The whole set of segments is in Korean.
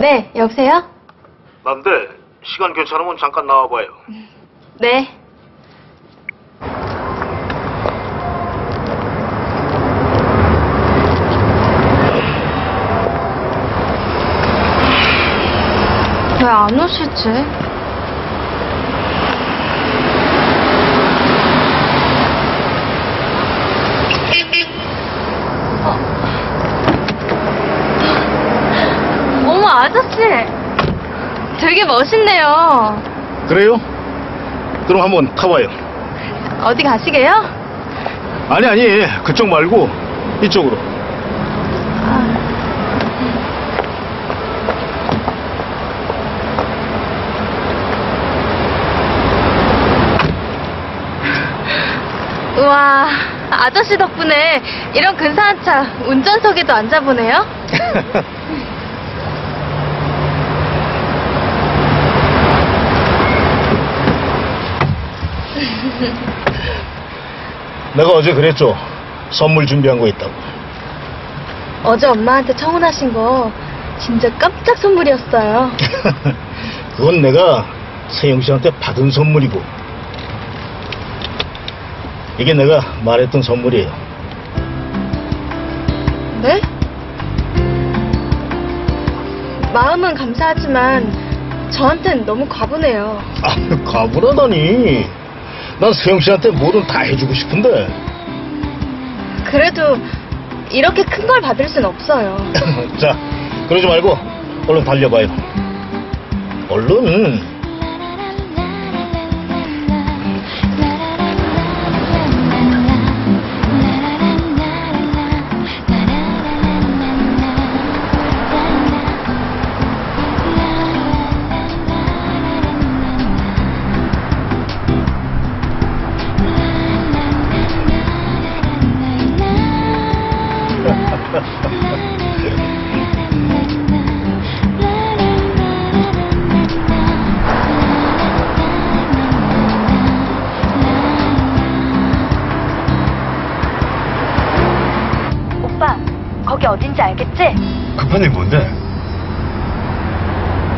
네, 여보세요? 난데 시간 괜찮으면 잠깐 나와봐요. 네. 왜 안 오시지? 어머, 아저씨 되게 멋있네요. 그래요? 그럼 한번 타봐요. 어디 가시게요? 아니 그쪽 말고 이쪽으로. 와, 아저씨 덕분에 이런 근사한 차 운전석에도 앉아보네요. 내가 어제 그랬죠. 선물 준비한 거 있다고. 어제 엄마한테 청혼하신 거 진짜 깜짝 선물이었어요. 그건 내가 세영 씨한테 받은 선물이고, 이게 내가 말했던 선물이에요. 네? 마음은 감사하지만 저한텐 너무 과분해요. 아, 과분하다니. 난 세영 씨한테 뭐든 다 해주고 싶은데. 그래도 이렇게 큰 걸 받을 순 없어요. 자, 그러지 말고 얼른 달려봐요. 얼른. 거기 어딘지 알겠지? 급한 일 뭔데?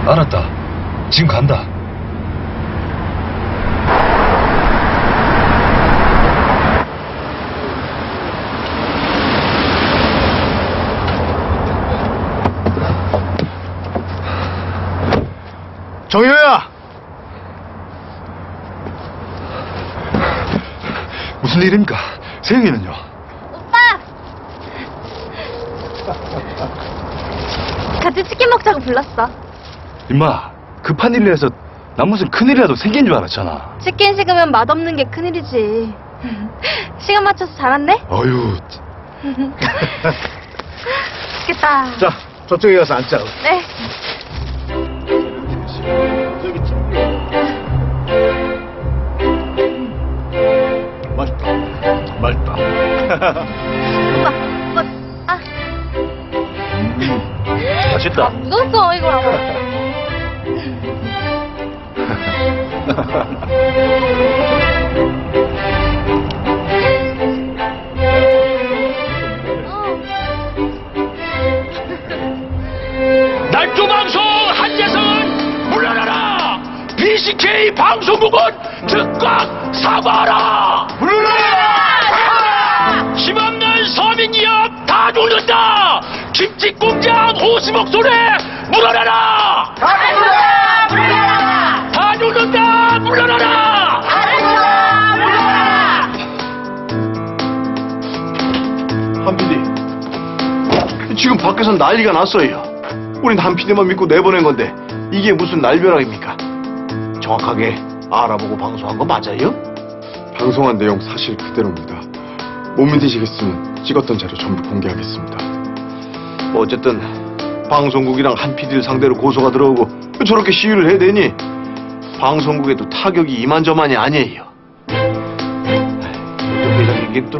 알았다. 지금 간다. 정효야! 무슨 일입니까? 세영이는요? 같이 치킨 먹자고 불렀어. 임마, 급한 일이라서 난 무슨 큰일이라도 생긴 줄 알았잖아. 치킨 식으면 맛없는 게 큰일이지. 시간 맞춰서 잘 왔네? 어휴. 좋겠다. 자, 저쪽에 가서 앉자. 네. 맛있다. 오빠, 맛있다. 아, 묻었어 이거. 날뚜방송 한재성은 물러나라. BCK 방송국은 즉각 사과하라. 물러나라. 힘없는 서민기업 다 죽는다. 김치공장 호수목소리에 물러나라! 다 죽는다! 물러나라! 다 죽는다! 물러나라! 다 죽는다! 물러나라! 한PD, 지금 밖에선 난리가 났어요. 우린 한PD만 믿고 내보낸 건데 이게 무슨 날벼락입니까? 정확하게 알아보고 방송한 거 맞아요? 방송한 내용 사실 그대로입니다. 못 믿으시겠으면 찍었던 자료 전부 공개하겠습니다. 어쨌든 방송국이랑 한PD를 상대로 고소가 들어오고 저렇게 시위를 해대니 방송국에도 타격이 이만저만이 아니에요. 회장님께 또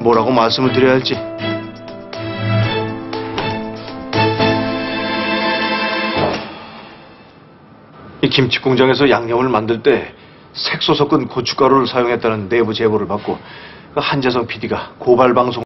뭐라고 말씀을 드려야 할지. 이 김치 공장에서 양념을 만들 때 색소 섞은 고춧가루를 사용했다는 내부 제보를 받고 한재성 PD가 고발 방송